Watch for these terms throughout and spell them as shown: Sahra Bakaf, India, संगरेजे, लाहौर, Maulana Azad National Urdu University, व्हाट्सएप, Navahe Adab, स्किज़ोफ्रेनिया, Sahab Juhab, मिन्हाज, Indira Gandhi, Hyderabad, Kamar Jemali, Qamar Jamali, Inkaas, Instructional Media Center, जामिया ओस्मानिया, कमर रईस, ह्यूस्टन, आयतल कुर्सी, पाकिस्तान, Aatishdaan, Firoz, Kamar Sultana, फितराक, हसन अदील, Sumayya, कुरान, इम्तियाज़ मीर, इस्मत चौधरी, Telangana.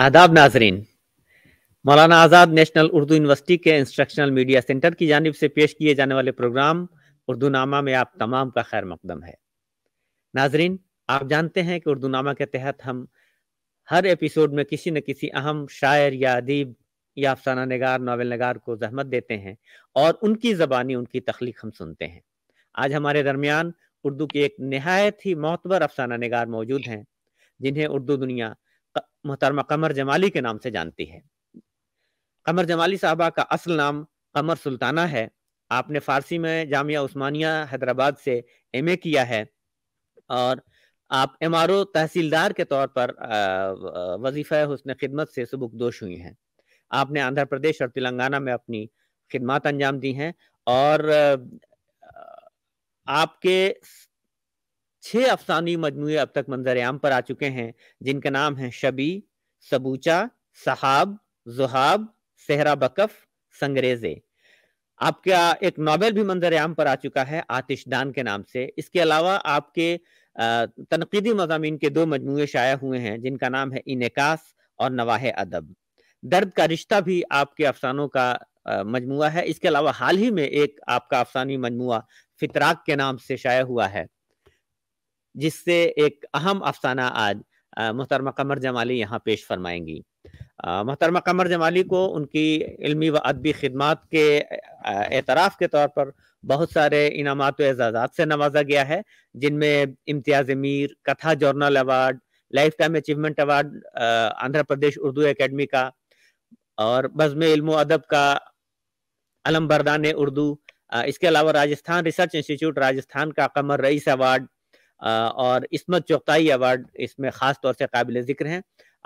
आदाब नाजरीन, Maulana Azad national Urdu university के इंस्ट्रक्शनल मीडिया सेंटर की जानिब से पेश किए जाने वाले प्रोग्राम उर्दू नामा में आप तमाम का खैर मकदम है। नाजरीन, आप जानते हैं कि उर्दू नामा के तहत हम हर एपिसोड में किसी न किसी अहम शायर या अदीब या अफसाना नगार, नावल नगार को जहमत देते हैं और उनकी ज़बानी उनकी तख्लीक हम सुनते हैं। आज हमारे दरमियान उर्दू के एक नहायत ही मोतबर अफसाना नगार मौजूद हैं जिन्हें उर्दू दुनिया मोहतरमा कमर जमाली के नाम से जानती है। कमर जमाली साहबा का असल नाम कमर सुल्ताना है। आपने फारसी में जामिया ओस्मानिया हैदराबाद से एमए किया है और आप एमआरओ तहसीलदार के तौर पर वजीफा हुस्न खिदमत से सबकदोश हुई हैं। आपने आंध्र प्रदेश और तेलंगाना में अपनी खिदमत अंजाम दी हैं और आपके 6 अफसानी मजमुए अब तक मंजर-ए-आम पर आ चुके हैं जिनका नाम है शबी, सबूचा, सहाब, जुहाब, सहरा बकफ, संगरेजे। आपका एक नॉवेल भी मंजर-ए-आम पर आ चुका है आतिशदान के नाम से। इसके अलावा आपके तनकीदी मजामीन के 2 मजमुए शाया हुए हैं जिनका नाम है इनकास और नवाहे अदब। दर्द का रिश्ता भी आपके अफसानों का मजमुआ है। इसके अलावा हाल ही में एक आपका अफसानी मजमुआ फितराक के नाम से शाया हुआ है जिससे एक अहम अफसाना आज मोहतरमा कमर जमाली यहाँ पेश फरमाएंगी। मोहतरमा कमर जमाली को उनकी इल्मी व अदबी खिदमात के एतराफ़ के तौर पर बहुत सारे इनामात व एजाज़ात से नवाजा गया है जिनमें इम्तियाज़ मीर, Katha journal award, lifetime achievement award Andhra Pradesh Urdu academy का और बज़्म इल्मो अदब का, अलम बरदान उर्दू, इसके अलावा राजस्थान रिसर्च इंस्टीट्यूट राजस्थान का कमर रईस अवार्ड और इस्मत चौधरी अवार्ड इसमें ख़ास तौर से काबिल ज़िक्र हैं।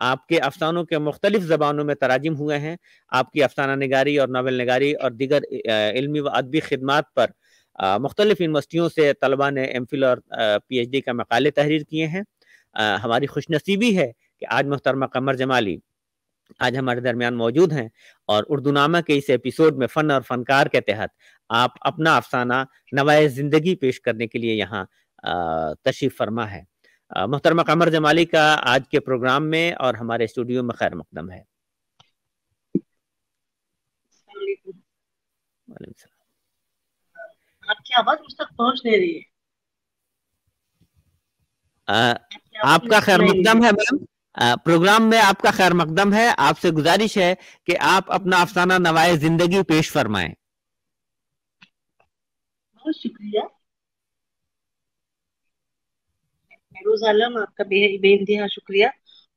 आपके अफसानों के मुख्तलिफ ज़बानों में तराजिम हुए हैं। आपकी अफसाना निगारी और नावल निगारी और दीगर इल्मी व अदबी खिदमात पर मुख्तलिफ यूनिवर्सिटियों से तलबा ने एमफिल और PhD का मकाले तहरीर किए हैं। हमारी खुशनसीबी है कि आज मोहतरमा कमर जमाली आज हमारे दरमियान मौजूद हैं और उर्दू नामा के इस एपिसोड में फ़न और फ़नकार के तहत आप अपना अफसाना नवाए ज़िंदगी पेश करने के लिए यहाँ तशरीफ़ फरमा है। मोहतरमा कमर जमाली का आज के प्रोग्राम में और हमारे स्टूडियो में खैर मकदम है। आपकी आवाज़ मुझ तक पहुंच नहीं रही है। आपका खैर मकदम है मैम, प्रोग्राम में आपका खैर मकदम है। आपसे गुजारिश है कि आप अपना अफसाना नवाए जिंदगी पेश फरमाएं। बहुत शुक्रिया फिरोज आलम, आपका बेइंतहा शुक्रिया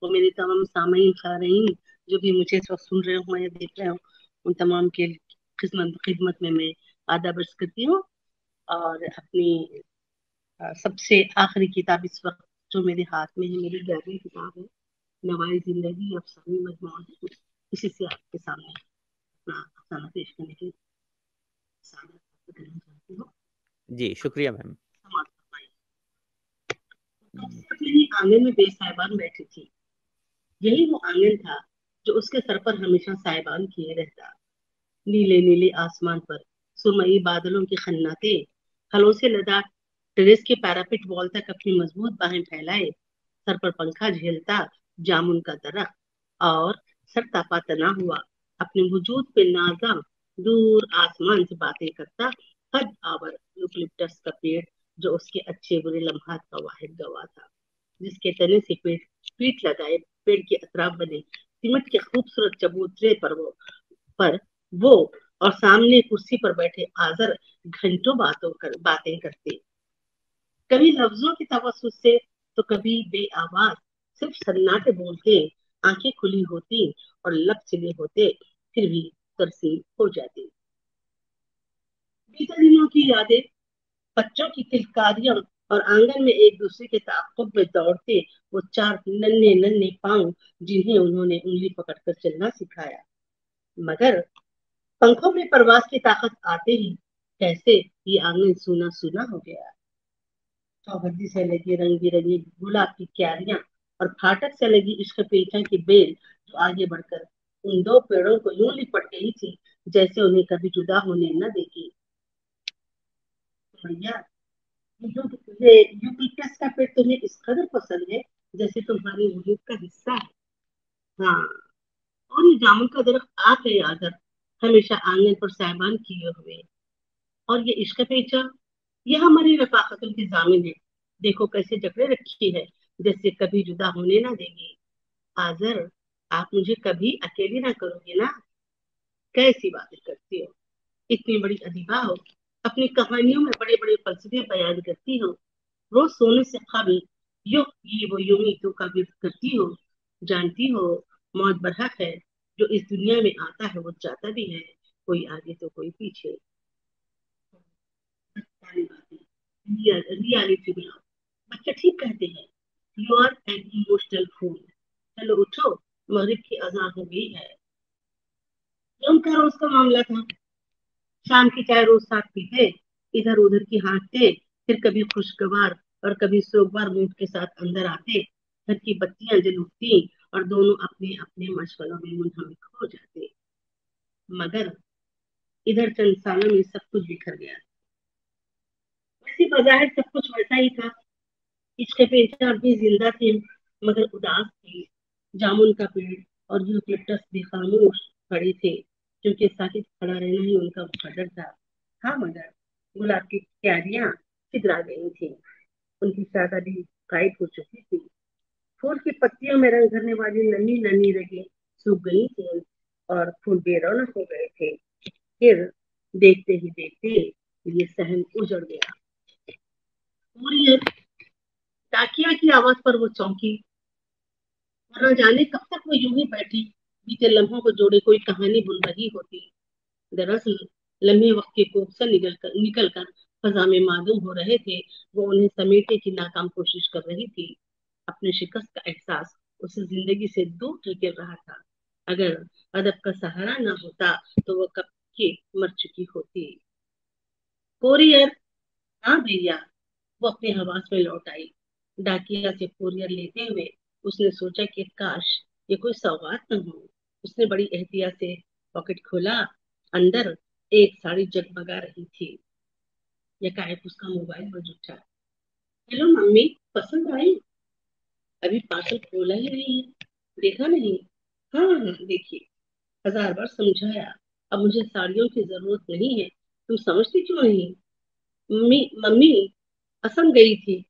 और मेरे तमाम सामईन खारीन जो भी मुझे इस वक्त सुन रहे हो या देख रहे हो उन तमाम के खिदमत में मैं आदाब अर्ज करती हूँ। और अपनी सबसे आखिरी किताब इस वक्त जो मेरे हाथ में है मेरी 11वीं किताब है नवाए जिंदगी अफसानी मजमूआ है, इसी से आपके सामने अपना अफसाना पेश करने के जी शुक्रिया मैम। मेरी आंगन में बेसाहिबान बैठी थी, यही वो आंगन था जो उसके सर पर हमेशा साहिबान किए रहता। नीले नीले आसमान पर सुरमई बादलों की खन्नाते खलों से लदा टेरेस के पैरापिट वॉल तक अपनी मजबूत बाहें फैलाए, सर पर पंखा झेलता जामुन का दरख्त और सर तापा तना हुआ अपने वजूद पे नाजा दूर आसमान से बातें करता हद आवर यूकलिप्टस का पेड़ जो उसके अच्छे बुरे लम्हात का वाहिद गवाह था, जिसके तने से पीठ लगाए पेड़ के अतराफ बने सीमेंट के खूबसूरत चबूतरे पर वो और सामने कुर्सी पर बैठे आजर घंटों बातें करते, कभी लफ्जों की तवस्सुत से तो कभी बेआवाज सिर्फ सन्नाटे बोलते, आंखें खुली होती और लब चिले होते फिर भी तरसीम हो जाती। बीते दिनों की यादें, बच्चों की किलकारियां और आंगन में एक दूसरे के ताक़ुब में दौड़ते वो 4 नन्हे नन्हे पांव जिन्हें उन्होंने उंगली पकड़कर चलना सिखाया, मगर पंखों में परवास की ताकत आते ही कैसे ये आंगन सूना सूना हो गया। चौबंदी से लगी रंग बिरंगी गुलाब की क्यारियां और फाटक से लगी इश्क पेचा की बेल जो आगे बढ़कर उन 2 पेड़ों को यूं लिपट गई थी जैसे उन्हें कभी जुदा होने न देगी। यूकलिप्टस का पेड़ तुम्हें इस कदर पसंद है जैसे तुम्हारे वजूद का हिस्सा है। हाँ, और ये जामुन का दरख्त आके यादर हमेशा आंगन पर साहिबान किए हुए, और ये इश्क पेचा, यह हमारी रफाकतों की जामिन है। देखो कैसे जकड़े रखी है, जैसे कभी जुदा होने ना देगी। आजर, आप मुझे कभी अकेली ना करोगे ना। कैसी बातें करती हो, इतनी बड़ी अदीबा हो, अपनी कहानियों में बड़े बड़े फलसफे बयान करती हो। रोज सोने से कबल यो ये वो योमी तो का विरोध करती हो। जानती हो मौत बरहक है, जो इस दुनिया में आता है वो जाता भी है, कोई आगे तो कोई पीछे। रियलिटी में आओ, बच्चे ठीक कहते हैं, you are an emotional fool. चलो उठो, मगरिब की अजान हो गई है। उनका रोज का मामला था, शाम की चाय रोज साथ पीते, इधर उधर की हाँकते, फिर कभी खुशगवार और कभी सोगवार मूड के साथ अंदर आते। घर की बत्तियां जल उठती और दोनों अपने अपने मशगलों में मुंहमिक हो जाते। मगर इधर चंद सालों में सब कुछ बिखर गया। वैसे बजाहिर सब कुछ वैसा ही था, इसके पेचा भी जिंदा थे मगर उदास थे। जामुन का पेड़ और यूकलिप्टस भी खामोश खड़े थे, क्योंकि साकिब खड़ा रहना ही उनका मुकद्दर था। हाँ, मगर गुलाब की क्यारियां सिदरा गई थी, उनकी शादी गायब हो चुकी थी। फूल की पत्तियों में रंग भरने वाली नन्ही नन्ही रंगे सूख गई थी और फूल बेरौनक हो गए थे। फिर देखते ही देखते ये सहन उजड़ गया। और ताकिया की आवाज पर वो चौंकी, वरना जाने कब तक वो यूं ही बैठी बीते लम्हों को जोड़े कोई कहानी बुन रही होती। दरअसल लम्हे वक्त के कोप से निकलकर फजा में मालूम हो रहे थे। वो उन्हें समेटने की नाकाम कोशिश कर रही थी। अपने शिकस्त का एहसास उसे जिंदगी से दूर ढकेल रहा था। अगर अदब का सहारा न होता तो वह कब के मर चुकी होती। कोरियर, हाँ भैया, वो अपने हवास में लौट आई। डाकिया से कोरियर लेते हुए उसने सोचा कि काश ये कोई सौगात न हो। उसने बड़ी एहतियात से पॉकेट खोला, अंदर एक साड़ी जगमगा रही थी। यकाएक उसका मोबाइल बज उठा। हेलो मम्मी, पसंद आई? अभी पार्सल खोला ही नहीं है, देखा नहीं? हाँ, देखिए, 1000 बार समझाया, अब मुझे साड़ियों की जरूरत नहीं है, तुम समझती क्यों नहीं? मम्मी असम गई थी,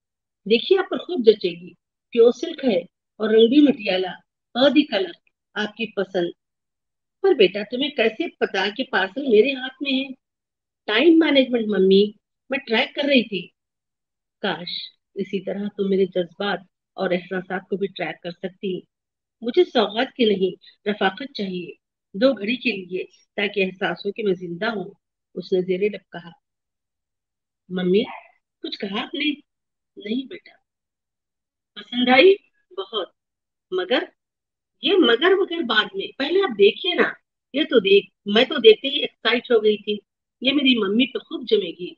देखिए आप पर खूब जचेगी। प्योर सिल्क है और रंग भी मटियाला, औदी कलर आपकी पसंद। पर बेटा तुम्हें कैसे पता कि पार्सल मेरे हाथ में है? टाइम मैनेजमेंट मम्मी, मैं ट्रैक कर रही थी। काश इसी तरह तुम मेरे जज्बात और एहसास को भी ट्रैक कर सकती। मुझे सौगात की नहीं रफाकत चाहिए, 2 घड़ी के लिए, ताकि एहसास हो कि मैं जिंदा हूँ। उसने ज़ेरे लब कहा। मम्मी, कुछ कहा आपने? नहीं बेटा। पसंद आई? बहुत। मगर? ये मगर वगैरह बाद में, पहले आप देखिए ना। ये तो देख, मैं तो देखते ही एक्साइट हो गई थी। ये मेरी मम्मी पे खूब जमेगी।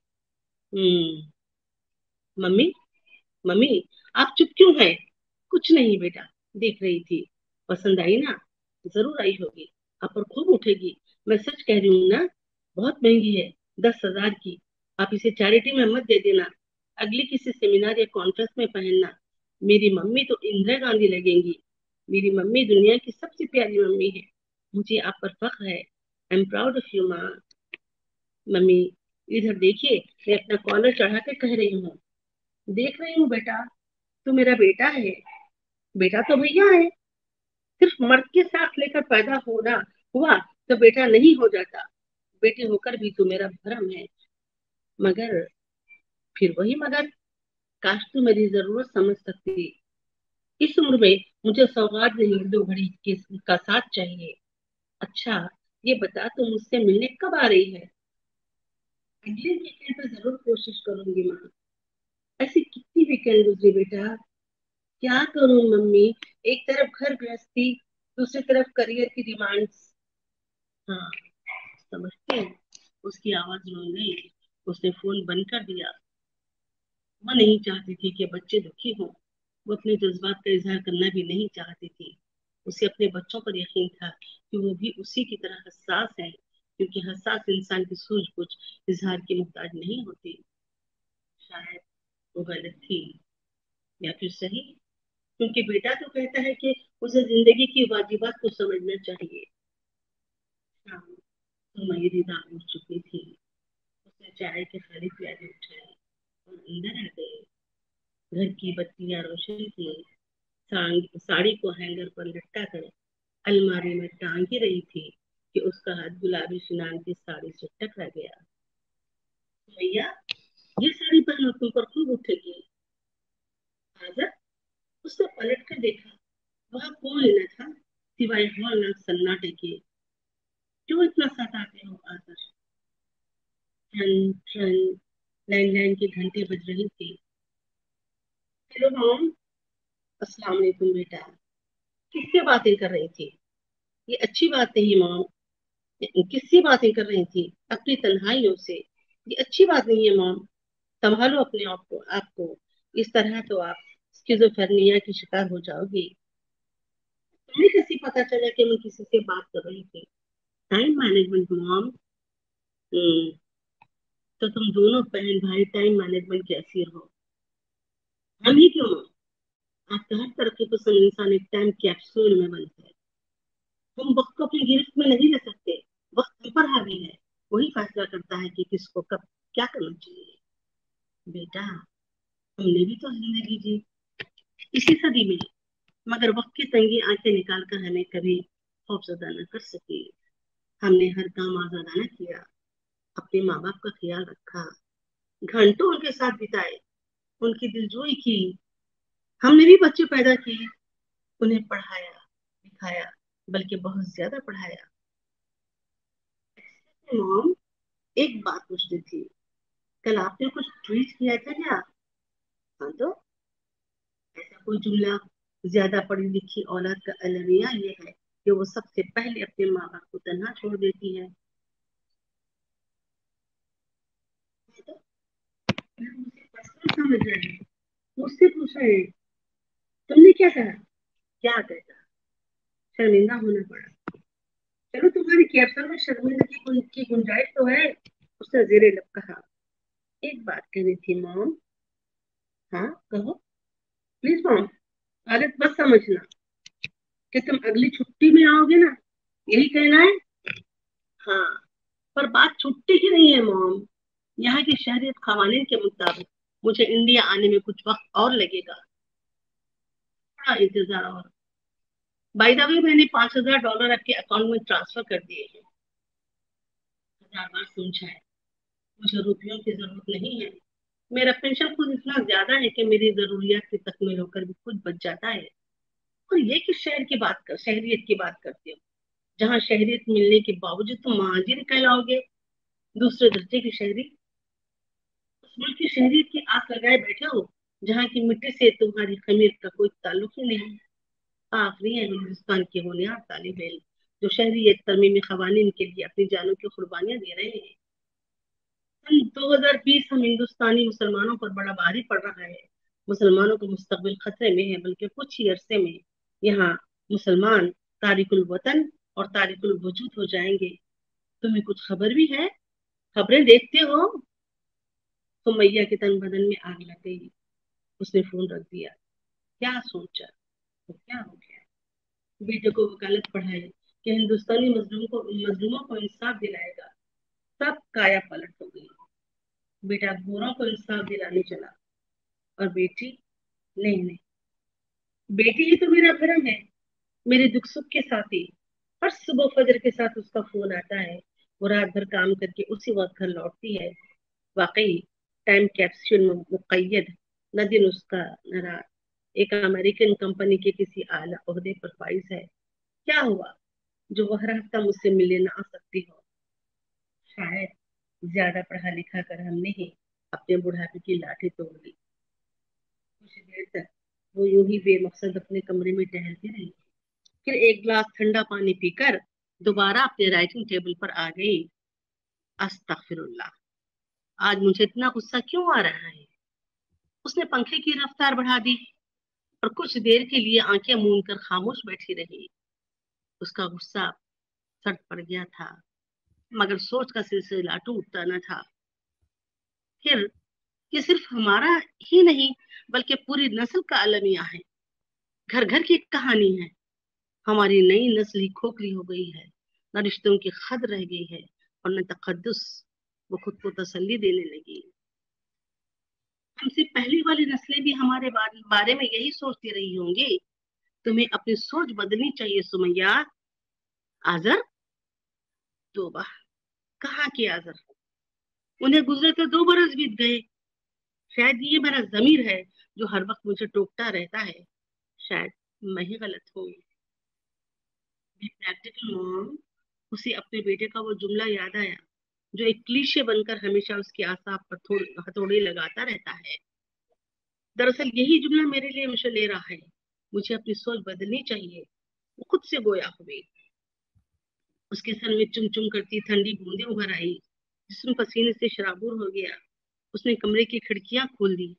मम्मी मम्मी आप चुप क्यों हैं? कुछ नहीं बेटा, देख रही थी। पसंद आई ना? जरूर आई होगी, आप पर खूब उठेगी। मैं सच कह रही हूँ ना, बहुत महंगी है, 10,000 की। आप इसे चैरिटी में मत दे देना, अगली किसी सेमिनार या कॉन्फ्रेंस में पहनना। मेरी मम्मी तो इंदिरा गांधी लगेंगी। मेरी मम्मी दुनिया की सबसे प्यारी मम्मी है। मुझे आप पर फख्र है। I am proud of you माँ। मम्मी इधर देखिए, मैं अपना कॉलर चढ़ा कर कह रही हूँ। देख रही हूँ बेटा, तो मेरा बेटा है। बेटा तो भैया है, सिर्फ मर्द के साथ लेकर पैदा होना हुआ तो बेटा नहीं हो जाता। बेटे होकर भी तू मेरा भरम है। मगर फिर वही मगर, काश तू मेरी जरूरत समझ सकती। इस उम्र में मुझे सौगात नहीं, 2 घड़ी का साथ चाहिए। अच्छा ये बता, तू तो मुझसे मिलने कब आ रही है? अगले वीकेंड पर जरूर कोशिश करूंगी माँ। ऐसी कितनी वीकेंड गुजरी बेटा, क्या करूं मम्मी? एक तरफ घर गृहस्थी, दूसरी तरफ करियर की डिमांड्स। हाँ समझते हैं। उसकी आवाज रोन गई। उसने फोन बंद कर दिया। वह नहीं चाहती थी कि बच्चे दुखी हों। वो अपने जज्बात का इजहार करना भी नहीं चाहती थी। उसे अपने बच्चों पर यकीन था कि वो भी उसी की तरह हसास है, क्योंकि हसास इंसान की सूझबूझ इजहार की मुहताज नहीं होती। शायद वो गलत थी या फिर सही, क्योंकि बेटा तो कहता है कि उसे जिंदगी की वाजिबात को समझना चाहिए। हाँ, तो मयूरी दाम उठ चुकी थी, उसने चाय के खाली प्याले उठाए और अंदर आ गई। घर की बत्तियां रोशन थी, साड़ी को हैंगर पर लटका कर अलमारी में टांग ही रही थी कि उसका हाथ गुलाबी शनान की साड़ी से टकरा गया। भैया ये साड़ी पहनो, तुम पर खूब उठेगी। आज़ाद उसने पलट कर देखा, वहां कौन लेना था सिवाय हॉलनाक सन्नाटे के। क्यों इतना सताते हो आज़ाद? लैंडलाइन की घंटी बज रही थी। Hello mom. अस्सलाम वालेकुम बेटा। किससे बातें कर रही थी? ये अच्छी बात नहीं मॉम। किससे बातें कर रही थी? अपनी तन्हाइयों से। ये अच्छी बात नहीं है मॉम, संभालो अपने आप को। आपको इस तरह तो आप स्किज़ोफ्रेनिया की शिकार हो जाओगी। तुम्हें कैसे पता चला कि मैं किसी से बात कर रही थी? Time management mom. तो तुम दोनों बहन भाई टाइम मैनेजमेंट के असीर हो। हम ही क्यों मॉम, आपका हर तरह के पसंद इंसान एक टाइम कैप्सूल में बंद है। तुम वक्त को अपनी गिरफ्त में नहीं ले सकते, वक्त तुम पर हावी है, वही फैसला करता है कि किसको कब क्या करना चाहिए। बेटा हमने भी तो जिंदगी जी इसी सदी में, मगर वक्त की तंगी आंखें निकालकर हमें कभी खौफजदा न कर सकी। हमने हर काम आजादाना किया, अपने माँ बाप का ख्याल रखा, घंटों उनके साथ बिताए, उनकी दिलजोई की। हमने भी बच्चे पैदा किए, उन्हें पढ़ाया लिखाया, बल्कि बहुत ज्यादा पढ़ाया। मॉम एक बात पूछती थी, कल आपने कुछ ट्वीट किया था क्या? हाँ, तो ऐसा कोई जुमला ज्यादा पढ़ी लिखी औलाद का अलमिया ये है कि वो सबसे पहले अपने माँ बाप को तन्हा छोड़ देती है। तो मुझे पर्सनल समझ रहे हैं, मुझसे पूछ रहे हैं। तुमने क्या कहा? क्या कहता? शर्मिंदा होना पड़ा। चलो तुम्हारी कैप्सूल में शर्मिंदगी की गुंजाइश तो है, उसने ज़ेरे लब कहा। एक बात कहनी थी मॉम। हाँ कहो। प्लीज मॉम, हालत बस समझना कि तुम अगली छुट्टी में आओगे ना, यही कहना है? हाँ, पर बात छुट्टी की नहीं है मॉम। यहाँ की शहरियत कवानीन के मुताबिक मुझे इंडिया आने में कुछ वक्त और लगेगा, थोड़ा इंतजार और। बाय द वे मैंने $5000 आपके अकाउंट में ट्रांसफर कर दिए हैं। 1000 बार सोचा है, मुझे रुपयों की जरूरत नहीं है। मेरा पेंशन खुद इतना ज्यादा है कि मेरी जरूरियात की तकमील होकर भी कुछ बच जाता है। और ये कि शहरियत की बात करते हो, जहाँ शहरियत मिलने के बावजूद तुम महाजिर कहलाओगे, दूसरे दर्जे की शहरी। उस मुल्क की शहरियत की आंख लगाए बैठे हो जहाँ की मिट्टी से तुम्हारी खमीर का कोई ताल्लुक ही नहीं। आखिरी है हिंदुस्तान के होनहार तालिब इल्म जो शहरियत तरमीम खवानीन के लिए अपनी जानों की कुर्बानियां दे रहे हैं। सन 2020 हम हिंदुस्तानी मुसलमानों पर बड़ा भारी पड़ रहा है। मुसलमानों का मुस्तकबिल खतरे में है, बल्कि कुछ ही अरसे में यहाँ मुसलमान तारिकुल वतन और तारिकुल वजूद हो जाएंगे। तुम्हें कुछ खबर भी है? खबरें देखते हो? तो मैया के तन बदन में आग लग गई। उसने फोन रख दिया। क्या सोचा तो क्या हो गया? बेटे को वकालत पढ़ाई कि हिंदुस्तानी मजलूमों को इंसाफ दिलाएगा, सब काया पलट हो गई। बेटा गोरों को इंसाफ दिलाने चला और बेटी नहीं। बेटी ही तो मेरा भरम है, मेरे दुख सुख के साथी। हर सुबह फजर के साथ उसका फोन आता है, वो रात भर काम करके उसी वक्त घर लौटती है। वाकई टाइम कैप्सूल में मुकय्यद, न दिन उसका न रात। एक अमेरिकन कंपनी के किसी आला ओहदे पर फाइज है। क्या हुआ जो वह हफ्ता मुझसे मिलने ना आ सकती हो? शायद ज्यादा पढ़ा लिखा कर हमने ही अपने बुढ़ापे की लाठी तोड़ ली। कुछ देर तक वो यूं ही बेमकसद अपने कमरे में टहलती रही, फिर एक गिलास ठंडा पानी पीकर दोबारा अपने राइटिंग टेबल पर आ गई। अस्तगफिरुल्लाह, आज मुझे इतना गुस्सा क्यों आ रहा है? उसने पंखे की रफ्तार बढ़ा दी और कुछ देर के लिए आंखें मूंद कर खामोश बैठी रही। उसका गुस्सा सड़ पड़ गया था, मगर सोच का सिलसिला टूटता न था। फिर ये सिर्फ हमारा ही नहीं बल्कि पूरी नस्ल का अलमिया है। घर घर की कहानी है। हमारी नई नस्ल ही खोखली हो गई है, न रिश्तों की खद रह गई है और न तकद्दुस। वो खुद को तसल्ली देने लगी। हमसे पहले वाली नस्लें भी हमारे बारे में यही सोचती रही होंगी। तुम्हें अपनी सोच बदलनी चाहिए सुमैया। आजर, तोबा, कहाँ की आजर? उन्हें गुजरे तो 2 बरस बीत गए। शायद ये मेरा ज़मीर है जो हर वक्त मुझे टोकता रहता है। शायद मैं ही गलत हूँ। प्रैक्टिकल मॉम, उसे अपने बेटे का वो जुमला याद आया जो एक क्लीशे बनकर हमेशा उसकी आसाब पर हथौड़ी लगाता रहता है। दरअसल यही जुमला मेरे लिए मुझे ले रहा है। मुझे अपनी सोच बदलनी चाहिए। वो खुद से गोया हुई। उसके सर में चुम चुम करती ठंडी बूंदें उभर आई। जिस्म पसीने से शराबूर हो गया। उसने कमरे की खिड़कियां खोल दी।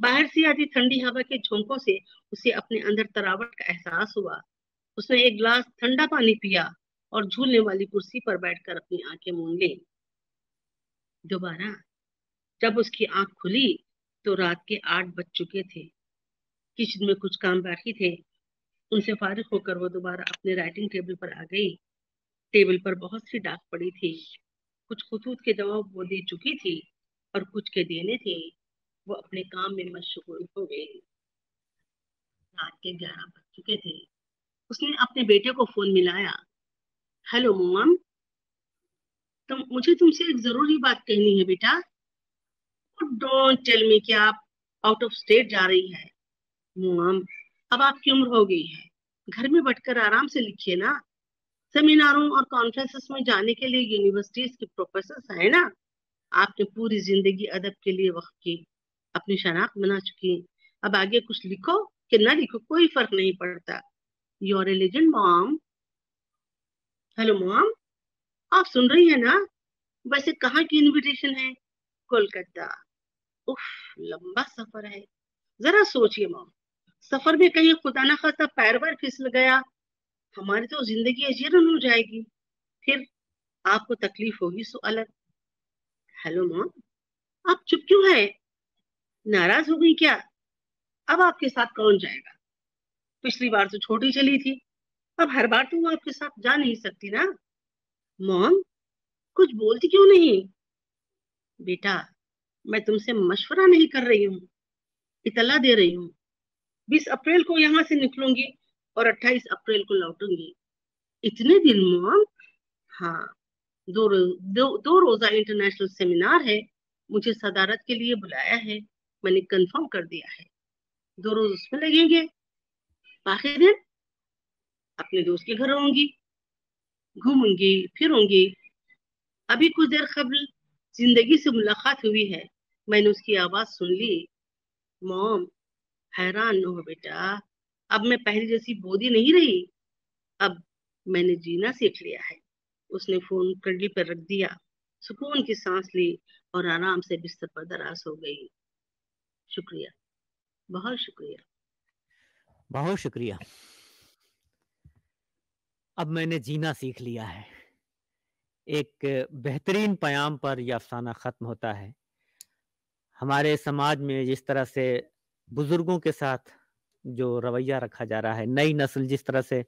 बाहर से आती ठंडी हवा के झोंकों से उसे अपने अंदर तरावट का एहसास हुआ। उसने एक गिलास ठंडा पानी पिया और झूलने वाली कुर्सी पर बैठकर अपनी आंखें मूंद ली। दोबारा जब उसकी आंख खुली तो रात के 8 बज चुके थे। किचन में कुछ काम बाकी थे। उनसे फारिग होकर वो दोबारा अपने राइटिंग टेबल पर आ गई। टेबल पर बहुत सी डाक पड़ी थी। कुछ खतूत के जवाब वो दे चुकी थी और कुछ के देने थे। वो अपने काम में मशगूल हो गई। रात के 11 बज चुके थे। उसने अपने बेटे को फोन मिलाया। हेलो मोम, मुझे तुमसे एक जरूरी बात कहनी है बेटा। डोंट टेल मी कि आप आउट ऑफ स्टेट जा रही है। मोम, अब आपकी उम्र हो गई है। घर में बैठकर आराम से लिखिए ना। सेमिनारों और कॉन्फ्रेंसेस में जाने के लिए यूनिवर्सिटीज के प्रोफेसर है ना। आपने पूरी जिंदगी अदब के लिए वक्त की, अपनी शनाख्त बना चुकी। अब आगे कुछ लिखो कि ना लिखो कोई फर्क नहीं पड़ता। Your religion mom. Hello mom, आप सुन रही है ना। वैसे कहाँ की इनविटेशन है? कोलकाता। उफ, लंबा सफर है। जरा सोचिए मॉम, सफर में कहीं खुदा ना खासा पैर बार फिसल गया, हमारी तो जिंदगी अजीरन हो जाएगी। फिर आपको तकलीफ होगी सो अलग। हेलो मॉम, आप चुप क्यों है? नाराज हो गई क्या? अब आपके साथ कौन जाएगा? पिछली बार तो छोटी चली थी, अब हर बार तो वो आपके साथ जा नहीं सकती ना। मॉम, कुछ बोलती क्यों नहीं? बेटा, मैं तुमसे मशवरा नहीं कर रही हूँ, इतला दे रही हूँ। 20 अप्रैल को यहाँ से निकलूंगी और 28 अप्रैल को लौटूंगी। इतने दिन मॉम? हाँ, दो रोजा इंटरनेशनल सेमिनार है। मुझे सदारत के लिए बुलाया है। मैंने कंफर्म कर दिया है। 2 रोज उसमें लगेंगे। बाकी दिन अपने दोस्त के घर होंगी, घूमूंगी फिरूंगी। अभी कुछ देर कबल जिंदगी से मुलाकात हुई है। मैंने उसकी आवाज सुन ली। मॉम, हैरान न हो बेटा, अब मैं पहले जैसी बोधी नहीं रही। अब मैंने जीना सीख लिया है। उसने फोन कंडी पर रख दिया, सुकून की सांस ली और आराम से बिस्तर पर दराज हो गई। शुक्रिया, बहुत शुक्रिया, बहुत शुक्रिया। अब मैंने जीना सीख लिया है। एक बेहतरीन प्याम पर यह अफसाना ख़त्म होता है। हमारे समाज में जिस तरह से बुज़ुर्गों के साथ जो रवैया रखा जा रहा है, नई नस्ल जिस तरह से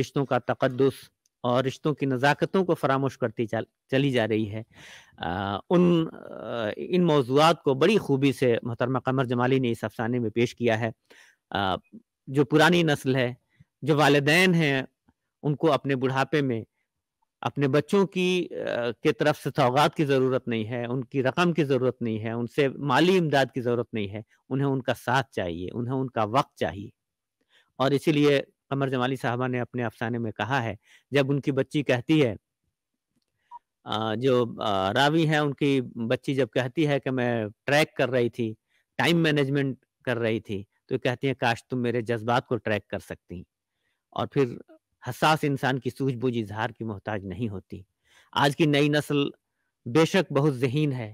रिश्तों का तकद्दुस और रिश्तों की नज़ाकतों को फरामोश करती चली जा रही है, इन मौज़ूआत को बड़ी खूबी से मोहतरमा कमर जमाली ने इस अफसाने में पेश किया है। जो पुरानी नस्ल है, जो वालिदैन हैं, उनको अपने बुढ़ापे में अपने बच्चों की तरफ से सौगात की ज़रूरत नहीं है, उनकी रकम की ज़रूरत नहीं है, उनसे माली इमदाद की ज़रूरत नहीं है। उन्हें उनका साथ चाहिए, उन्हें उनका वक्त चाहिए। और इसीलिए कमर जमाली साहबा ने अपने अफसाने में कहा है, जब उनकी बच्ची कहती है, जो रावी है उनकी बच्ची जब कहती है कि मैं ट्रैक कर रही थी, टाइम मैनेजमेंट कर रही थी, तो कहती हैं काश तुम मेरे जज्बात को ट्रैक कर सकती। और फिर हसास इंसान की सूझबूझ इजहार की मोहताज नहीं होती। आज की नई नस्ल बेशक बहुत ज़हीन है,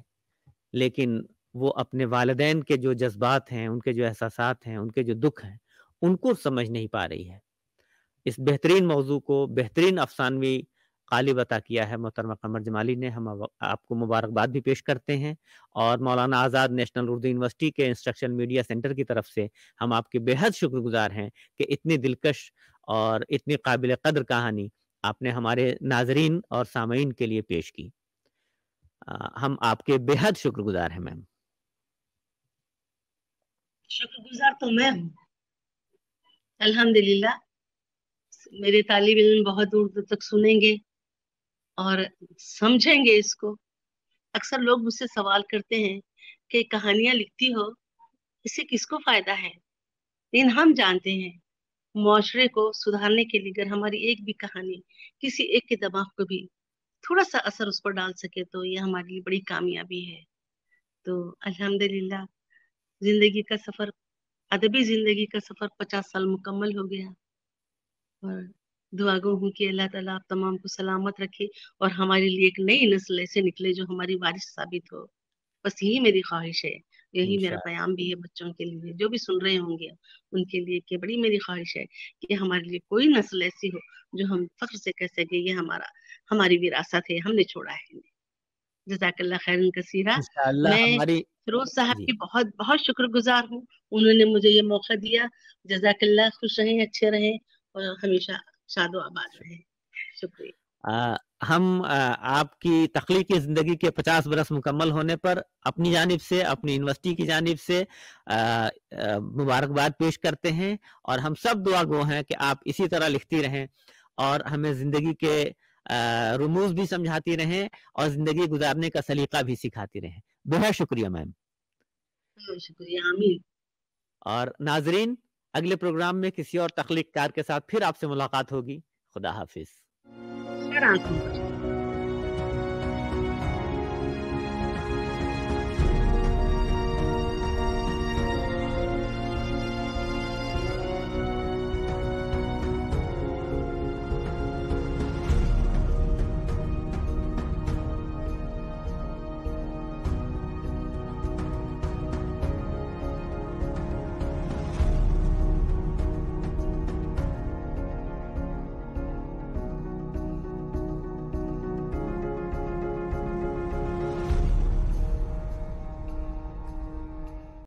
लेकिन वो अपने वालिदैन के जो जज्बात हैं, उनके जो एहसासात हैं, उनके जो दुख हैं, उनको समझ नहीं पा रही है। इस बेहतरीन मौजू को बेहतरीन अफसानवी क़ालिब अता किया है मोहतरमा कमर जमाली ने। हम आपको मुबारकबाद भी पेश करते हैं और मौलाना आज़ाद नेशनल उर्दू यूनिवर्सिटी के इंस्ट्रक्शन मीडिया सेंटर की तरफ से हम आपके बेहद शुक्रगुजार हैं कि इतनी दिलकश और इतनी काबिल कदर कहानी आपने हमारे नाजरीन और सामईन के लिए पेश की। हम आपके बेहद शुक्रगुजार हैं मैम। शुक्रगुजार तो मैं हूँ अल्हम्दुलिल्लाह। मेरे तालिब इल्म बहुत दूर दूर तक सुनेंगे और समझेंगे इसको। अक्सर लोग मुझसे सवाल करते हैं कि कहानियां लिखती हो, इससे किसको फायदा है? लेकिन हम जानते हैं माशरे को सुधारने के लिए अगर हमारी एक भी कहानी किसी एक के दिमाग को भी थोड़ा सा असर उस पर डाल सके तो ये हमारे लिए बड़ी कामयाबी है। तो अल्हम्दुलिल्लाह जिंदगी का सफर, अदबी जिंदगी का सफर 50 साल मुकम्मल हो गया और दुआ गो हूँ कि अल्लाह ताला आप तमाम को सलामत रखे और हमारे लिए एक नई नस्ल ऐसे निकले जो हमारी वारिस साबित हो। बस यही मेरी ख्वाहिश है, यही मेरा प्याम भी है बच्चों के लिए जो भी सुन रहे होंगे उनके लिए, कि बड़ी मेरी ख्वाहिश है कि हमारे लिए कोई नस्ल ऐसी हो जो हम फख्र से कह सके ये हमारा, हमारी विरासत है, हमने छोड़ा है। जज़ाकल्लाह खैरन कसीरा। मैं फिरोज साहब की बहुत बहुत शुक्रगुजार हूँ, उन्होंने मुझे ये मौका दिया। जज़ाकल्लाह, खुश रहें, अच्छे रहें और हमेशा शादो आबाद रहें। शुक्रिया। हम आपकी तख्लीकी ज़िंदगी के 50 बरस मुकम्मल होने पर अपनी जानिब से, अपनी यूनिवर्सिटी की जानिब से मुबारकबाद पेश करते हैं और हम सब दुआ गो हैं कि आप इसी तरह लिखती रहें और हमें ज़िंदगी के रुमूज़ भी समझाती रहें और ज़िंदगी गुजारने का सलीका भी सिखाती रहें। बेहद शुक्रिया मैम। शुक्रिया। आमीन। और नाजरीन, अगले प्रोग्राम में किसी और तख्लीक़कार के साथ फिर आपसे मुलाकात होगी। खुदा हाफिज़।